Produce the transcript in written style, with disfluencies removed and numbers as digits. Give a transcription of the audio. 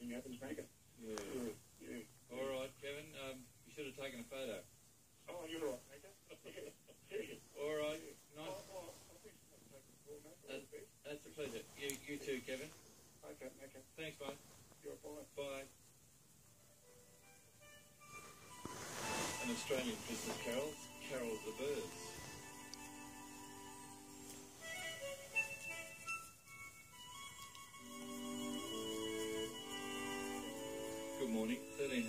nothing happens, make it. Yeah. Yeah. Yeah. All right, Kevin, you should have taken a photo. Oh, you're right, make it. Yeah. All right. Nice. That's a pleasure. You too, Kevin. Okay. Thanks, mate. You're fine. Bye. An Australian Christmas Carol, Carol of the Birds. Good morning. 13.